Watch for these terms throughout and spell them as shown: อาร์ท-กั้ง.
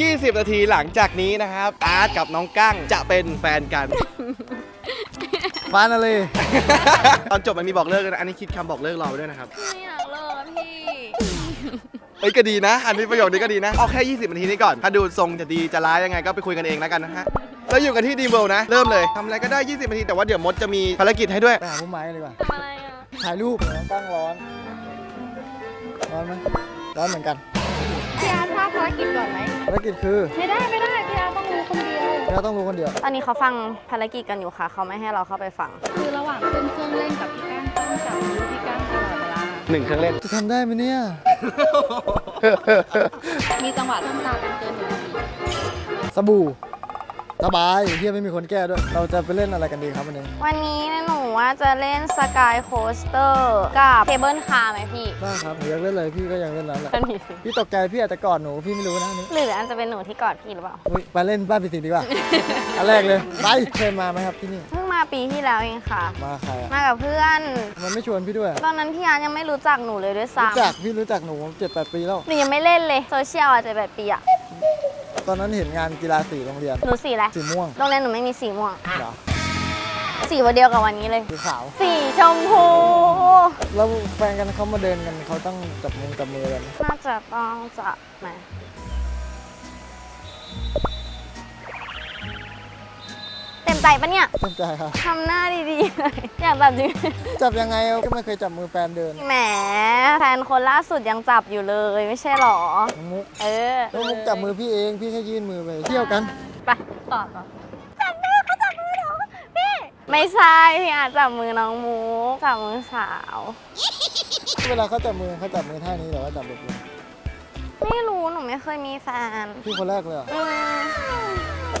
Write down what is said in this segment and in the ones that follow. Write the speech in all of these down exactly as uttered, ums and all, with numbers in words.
ยี่สิบนาทีหลังจากนี้นะครับอาร์ตกับน้องกั้งจะเป็นแฟนกันฟานอะไรตอนจบมันมีบอกเลิกกันอันนี้คิดคำบอกเลิกเราด้วยนะครับไม่อยากเลิกพี่เอ้ยก็ดีนะอันนี้ประโยคนี้ก็ดีนะเอาแค่ยี่สิบนาทีนี้ก่อนถ้าดูทรงจะดีจะร้ายยังไงก็ไปคุยกันเองแล้วกันนะฮะเราอยู่กันที่ดีเวลนะเริ่มเลยทำอะไรก็ได้ยี่สิบนาทีแต่ว่าเดี๋ยวมดจะมีภารกิจให้ด้วยไปหาผู้ไม้เลยว่ะอะไรอ่ะถ่ายรูปน้องกั้งร้อนร้อนไหมร้อนเหมือนกันพี่อาร์ทราบภารกิจก่อนไหมภารกิจคือไม่ได้ไม่ได้พี่อาร์ต้องรู้คนเดียวพี่อาร์ต้องรู้คนเดียวตอนนี้เขาฟังภารกิจกันอยู่ค่ะเขาไม่ให้เราเข้าไปฟังคือระหว่างเครื่องเล่นกับพี่กั้งต้องจับมือพี่กั้งตลอดเวลาหนึ่งเครื่องเล่นจะทำได้ไหมเนี่ยมีจังหวะต้องตากันเกินหนึ่งนาทีสบู่สบายเฮียไม่มีคนแก้ด้วยเราจะไปเล่นอะไรกันดีครับวันนี้วันนี้หนูว่าจะเล่นสกายโคสเตอร์กับเคเบิลคาร์ไหมพี่ได้ครับอยากเล่นเลยพี่ก็อยากเล่นนั้นแหละพี่ตกใจพี่อาจจะกอดหนูพี่ไม่รู้นะนี่หรืออันจะเป็นหนูที่กอดพี่หรือเปล่าไปเล่นบ้านพี่สิดีกว่าอันแรกเลยไปเคยมาไหมครับที่นี่เพิ่งมาปีที่แล้วเองค่ะมาใครมากับเพื่อนมันไม่ชวนพี่ด้วยตอนนั้นพี่อาร์ตยังไม่รู้จักหนูเลยด้วยซ้ำรู้จักพี่รู้จักหนูเจ็ดแปดปีแล้วหนูยังไม่เล่นเลยโซเชียลอ่ะเจ็ดแปดปีอ่ะตอนนั้นเห็นงานกีฬาสีโรงเรียนหนูสีอะไรสีม่วงโรงเรียนหนูไม่มีสีม่วงสีวันเดียวกับวันนี้เลยสีขาวสีชมพูแล้วแฟนกันเขามาเดินกันเขาต้องจับมือจับมือกันน่าจะต้องจับไหมเต็มใจปะเนี่ยเต็มใจครับทำหน้าดีๆเลยอยากจับจริงจับยังไงก็ไม่เคยจับมือแฟนเดินแหมแฟนคนล่าสุดยังจับอยู่เลยไม่ใช่หรอมุกเออมุกจับมือพี่เองพี่แค่ยื่นมือไปเที่ยวกันไปต่อต่อจับมือเขาจับมือหนูพี่ไม่ใช่พี่อาจจับมือน้องมุกจับมือสาวเวลาเขาจับมือเขาจับมือท่านี้หรือว่าจับแบบนี้ไม่รู้หนูไม่เคยมีแฟนพี่คนแรกเลยอ่ะ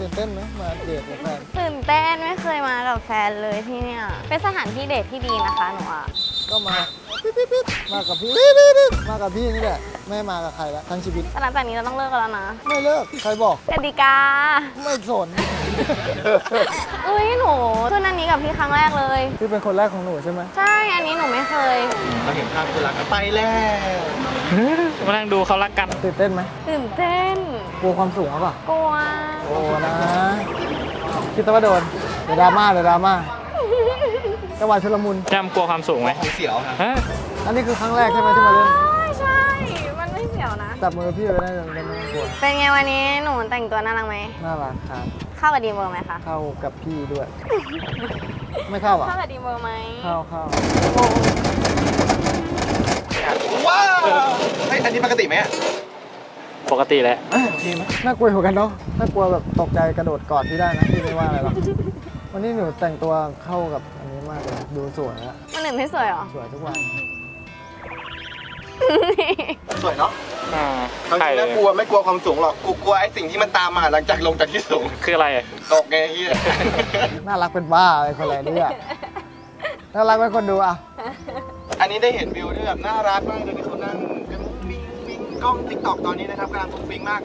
ตื่นเต้นไหมมาเดทกับแฟนตื่นเต้นไม่เคยมากับแฟนเลยที่เนี่ยเป็นสถานที่เดทที่ดีนะคะหนูอ่ะก็มามากับพี่มากับพี่นี่แหละไม่มากับใครละทั้งชีวิตหลังจากนี้เราต้องเลิกกันแล้วนะไม่เลิกใครบอกกติกาไม่สนอุ้ยหนูขึ้นอันนี้กับพี่ครั้งแรกเลยพี่เป็นคนแรกของหนูใช่ไหมใช่อันนี้หนูไม่เคยเราเห็นภาพคนรักกันไปแล้วมานั่งดูเขารักกันตื่นเต้นไหมตื่นเต้นกลัวความสูงหรือเปล่ากลัวโอ้นะคิดว่าโดนเดี๋ยวดราม่าเดี๋ยวดราม่าจังหวะชุลมุนจำกลัวความสูงไหมเสียวครับอันนี้คือครั้งแรกใช่ไหมที่มาเล่นใช่มันไม่เสียวนะจับมือพี่เลยได้เลยเป็นไงวันนี้หนูแต่งตัวน่ารักไหมน่ารักครับเข้ากับดีเวอร์ไหมคะเข้ากับพี่ด้วยไม่เข้าอ่ะเข้ากับดีเวอร์ไหมเข้าเข้าว้าวไออันนี้ปกติไหมปกติแหละน่ากลัวเหมือนกันเนาะน่ากลัวแบบตกใจกระโดดกอดพี่ได้นะพี่ไม่ว่าอะไรหรอกวันนี้หนูแต่งตัวเข้ากับอันนี้มากเลยดูสวยแล้วมันหนึ่งไม่สวยหรอสวยทุกวันสวยเนาะเขาไม่กลัวไม่กลัวความสูงหรอกกูกลัวไอ้สิ่งที่มันตามมาหลังจากลงจากที่สูงคืออะไรตกไงพี่น่ารักเป็นบ้าอะไรคนอะไรนี่อะน่ารักเป็นคนดูอะอันนี้ได้เห็นวิวที่แบบน่ารักมากเลยที่เขานั่งวิ่งวิ่งกล้องติ๊กต็อกตอนนี้นะครับกำลังฟุ้งฟิ้งมาก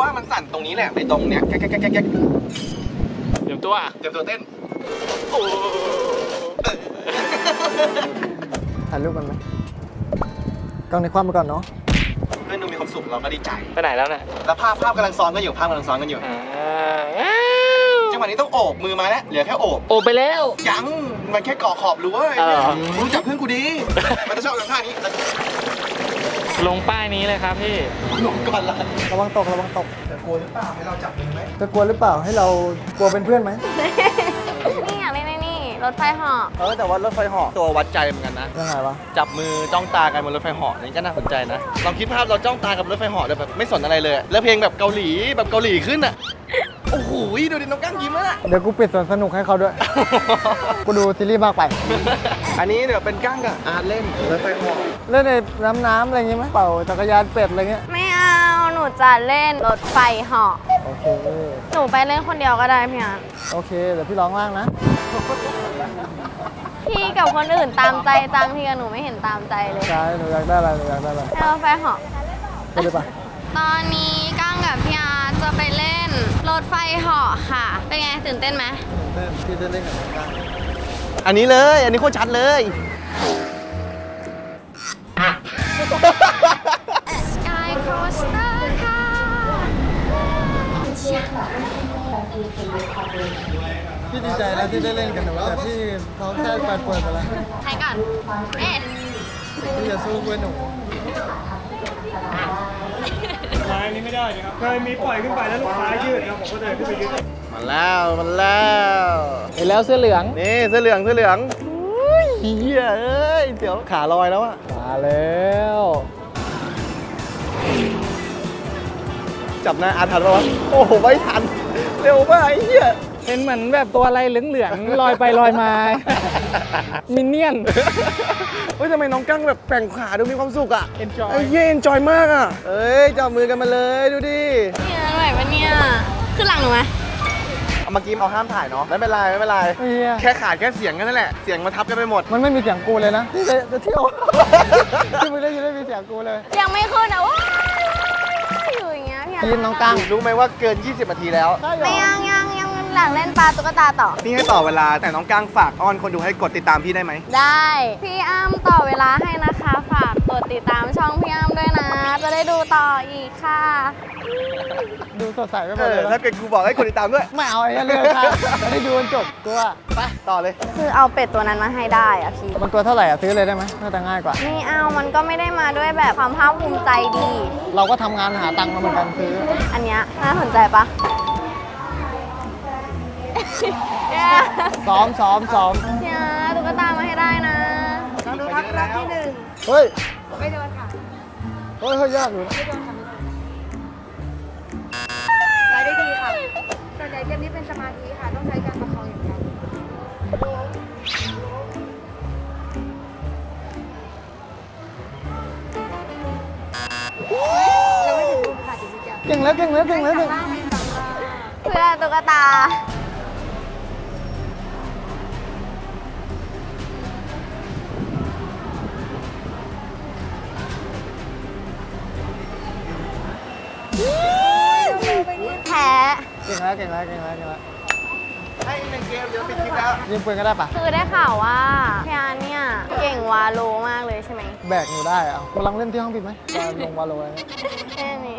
ว่ามันสั่นตรงนี้แหละไปตรงเนี้ยแก๊กแก๊กแก๊กแก๊กเตรียมตัวเตรียมตัวเต้นถ่ายรูปมันไหมกล้องในความมาก่อนเนาะเพื่อนดูมีความสุขเราก็ดีใจไปไหนแล้วเนี่ยแล้วภาพภาพกำลังซ้อนกันอยู่ภาพกำลังซ้อนกันอยู่จังหวะนี้ต้องโอบมือมาแล้วเหลือแค่โอบโอบไปแล้วยังมันแค่ก่อขอบรู้ว่ารู้จักเพื่อนกูดีมันจะชอบกันท่านี้ลงป้ายนี้เลยครับพี่ลงก่อนละระวังตกระวังตกจะกลัวหรือเปล่าให้เราจับมือไหมจะกลัวหรือเปล่าให้เรากลัวเป็นเพื่อนไหมนี่อย่างนี้นี่รถไฟเหาะเออแต่ว่ารถไฟเหาะตัววัดใจเหมือนกันนะยังไงวะจับมือจ้องตากันบนรถไฟเหาะนี่ก็น่าสนใจนะลองคิดภาพเราจ้องตากับรถไฟเหาะแบบไม่สนอะไรเลยแล้วเพลงแบบเกาหลีแบบเกาหลีขึ้นอ่ะโอ้โหดูดิน้องกั้งยิ้มแล้วเดี๋ยวกูปิดสวนสนุกให้เขาด้วยกูดูซีรีส์มากไปอันนี้เดี๋ยวเป็นกั้งกับอาร์ตเล่นแล้วไปห่อเล่นในน้ำน้ำอะไรเงี้ยไหมเป่าจักรยานเป็ดอะไรเงี้ยไม่เอาหนูจะเล่นรถไฟห่อโอเคหนูไปเล่นคนเดียวก็ได้พี่อาร์ตโอเคเดี๋ยวพี่ร้องล่างนะพี่กับคนอื่นตามใจตังพี่กับหนูไม่เห็นตามใจเลยใช่หนูอยากได้อะไรหนูอยากได้อะไรรถไฟห่อไปเลยปะตอนนี้กั้งกับพี่อาร์ตจะไปเล่นรถไฟเหาะค่ะเป็นไงตื่นเต้นไหมตื่นเต้นพี่จะเล่นกับกั้งอันนี้เลยอันนี้โคตรชัดเลยสกายโค สเตอร์ค่ะพี่ดีใจแล้วที่ได้เล่นกันแต่ที่ท้องแท้ปานปวนไปแล้วใครก่อนเอ็ดพี่จะสู้เพื่อนหนูไม้นี้ไม่ได้นะครับเคยมีปล่อยขึ้นไปแล้วลูกค้ายืดนะผมก็เลยขึ้นไปยืดมาแล้วมาแล้วเห็นแล้วเสื้อเหลืองนี่เสื้อเหลืองเสื้อเหลืองเหี้ยเอ้ยเดี๋ยวขาลอยแล้วอะมาแล้วจับนะอาทันปะวะโอ้โหไม่ทันเร็วมากไอ้เหี้ยเป็นเหมือนแบบตัวอะไรเหลืองๆลอยไปลอยมามินเนี่ยนเฮ้ยทำไมน้องกั้งแบบแปลงขาดูมีความสุขอ่ะ enjoy ไอ้เหี้ย enjoy มากอ่ะเอ้ยจับมือกันมาเลยดูดิเนี่ยอร่อยปะเนี่ยขึ้นหลังหนูไหมเมื่อกี้เอาห้ามถ่ายเนาะไม่เป็นไรไม่เป็นไรแค่ขาดแค่เสียงกันนั่นแหละเสียงมันทับกันไปหมดมันไม่มีเสียงกูเลยนะจะเที่ยวที่มึงได้ยินไม่มีเสียงกูเลยยังไม่ขึ้นอ่ะอยู่อย่างเงี้ยพี่น้องกั้งรู้ไหมว่าเกินยี่สิบนาทีแล้วไม่ยังยังยังหลังเล่นปลาตุ๊กตาต่อพี่ให้ต่อเวลาแต่น้องกั้งฝากอ้อนคนดูให้กดติดตามพี่ได้ไหมได้พี่อ้ำต่อเวลาให้นะคะฝากกดติดตามช่องพี่อ้ำด้วยนะจะได้ดูต่ออีกค่ะดูสดใสไปหมดเลยถ้าเกิดกูบอกให้คนติดตามด้วยไม่เอาไอ้เรื่องค่ะจะได้ดูจนจบกูว่าไปต่อเลยคือเอาเป็ดตัวนั้นมาให้ได้อะพี่มันตัวเท่าไหร่อะซื้อเลยได้ไหมน่าจะง่ายกว่านี่เอามันก็ไม่ได้มาด้วยแบบความภาคภูมิใจดีเราก็ทำงานหาตังค์มาเหมือนกันซื้ออันเนี้ยน่าสนใจปะซ้อมซ้อมซ้อมเนี่ยตุ๊กตามาให้ได้นะลองดูทักรอบที่หนึ่งเฮ้ยไม่โดนค่ะเฮ้ยยากอยู่ไปได้ดีค่ะแต่ใจเกมนี้เป็นสมาธิค่ะต้องใช้การประคองอย่างเดียวเราไม่ถึงรูปค่ะจิ๋วจิ๋วเก่งแล้วเก่งแล้วเก่งแล้วเพื่อตุ๊กตาแพ้เก่งแล้วเก่งแล้วเก่งแล้วเก่งแล้วให้หนึ่งเกมเดี๋ยวปิดคลิปแล้วยิงปืนก็ได้ปะคือได้ข่าวว่าพี่อาร์เนี่ยเก่งวาโลมากเลยใช่ไหมแบกหนูได้เอามาลองเล่นที่ห้องปิดไหมลงวาโลเลยแค่นี้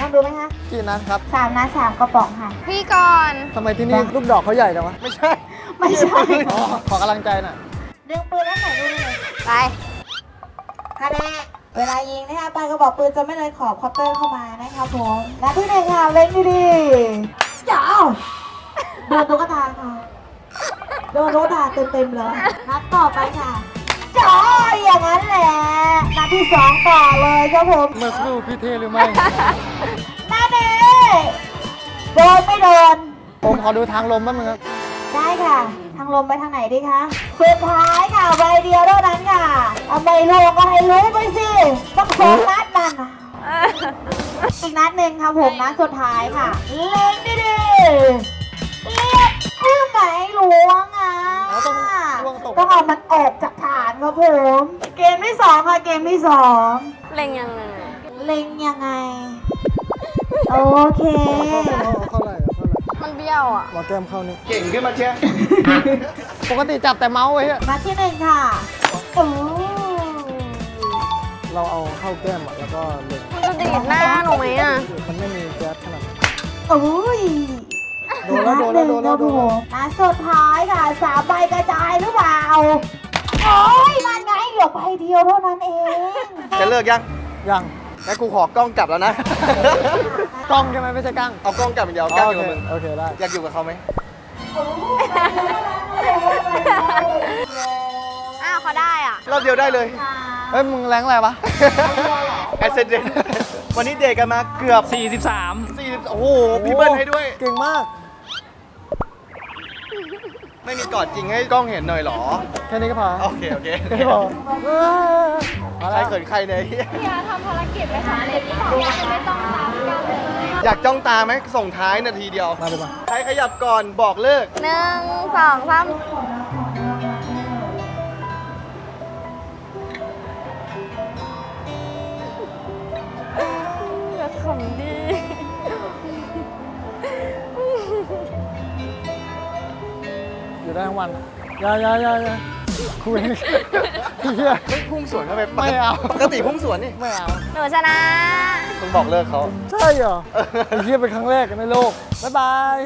ลองดูไหมคะกี่นัดครับสามนัดสามกระป๋องค่ะพี่ก่อนทำไมที่นี่ลูกดอกเขาใหญ่จังวะไม่ใช่ไม่ใช่ขอกำลังใจหน่อยดึงปืนแล้วใส่ดูเลยไปคะแนนเวลายิงนะคะปลายกระบอกปืนจะไม่เลยขอบคอปเตอร์เข้ามานะคะผมนัดที่หนึ่งค่ะเล่นดีดีเจ้าโดนตุ๊กตาค่ะโดนตุ๊กตาเต็มๆเลยนัดต่อไปค่ะเจ้าอย่างนั้นแหละนัดที่สองต่อเลยครับผมมาสู้พี่เทหรือไม่นัดนี้โดนไม่โดนผมขอดูทางลมบ้างมั้งครับได้ค่ะทางลมไปทางไหนดีคะสุดท้ายค่ะใบเดียวเท่านั้นค่ะเอาใบลวงก็ให้รู้ไปสิต้องโฟกัสมันอีกนัดหนึ่งค่ะผมนัดสุดท้ายค่ะเล่นดีดีเลี้ยงขึ้นไปลวงอ่ะต้องเอามันออกจากฐานครับผมเกมที่สองค่ะเกมที่สองเล็งยังไงเล็งยังไงโอเคมันเบี้ยวอ่ะหมอแก้มเข้านี่เก่งขึ้นมาเชียปกติจับแต่เมาส์ไว้มาที่หนึ่งค่ะเราเอาเข้าแก้มแล้วก็เล็งมันจะดีดหน้าหนูไหมอ่ะมันไม่มีแก๊สขนาดโอ้ยโดนแล้วโดนแล้วโดนแล้วโดนมาสุดท้ายค่ะสามใบกระจายหรือเปล่าโอ้ยมันไงเหลือใบเดียวเท่านั้นเองจะเลิกยังยังแล้วกูขอกล้องกลับแล้วนะกล้องใช่ไหมไม่ใช่กั้งเอากล้องกลับอย่างเดียวกั้งอยู่กับมึงโอเคได้อยากอยู่กับเขาไหมอ้าวเขาได้อ่ะรอบเดียวได้เลยเฮ้ยมึงแรงอะไรวะแอคซิเดนต์วันนี้เดทกันมาเกือบสี่สิบสาม สี่สิบโอ้โหพี่เบิ้ลให้ด้วยเก่งมากไม่มีกอดจริงให้กล้องเห็นหน่อยหรอแค่นี้ก็พอโอเคโอเคพอใครเกิดใครเนี่ยอย่าทำภารกิจไปหาเด็กที่สองไม่ต้องตามกันเลยอยากจ้องตาไหมส่งท้ายนาทีเดียวมาเลยมาใครขยับก่อนบอกเลิกหนึ่งสองสามอยากขำดีอยู่ได้ทั้งวันยายายายาคุยเฮียพุ่งสวนเข้าไปไม่เอาปกติพุ่งสวนนี่ไม่เอาหนูชนะ งบอกเลิกเขาใช่เหรอไอ้เหี้ยเป็นครั้งแรกในโลกบ๊ายบาย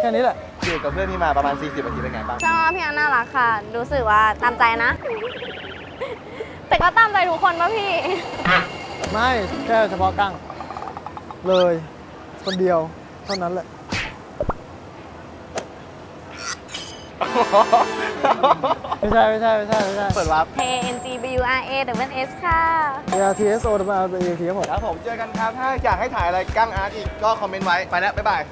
แค่นี้แหละอยู่กับเพื่อนที่มาประมาณสี่สิบนาทีเป็นไงบ้างชอบพี่อันน่ารักค่ะรู้สึกว่าตามใจนะแต่ก็ตามใจทุกคนป่ะพี่ไม่แค่เฉพาะกั้งเลยคนเดียวเท่านั้นแหละไม่ใช่ไม่ใช่ไม่ใช่ไม่ใช่เปิดรับ เค เอ็น จี บี ยู อาร์ เอ ดับเบิลยู เอส ค่ะ อาร์ ที เอส โอ ดับเบิลยู อาร์ เอ ที ครับผมเจอกันครับถ้าอยากให้ถ่ายอะไรกั้งอาร์ตอีกก็คอมเมนต์ไว้ไปแล้วบ๊ายบาย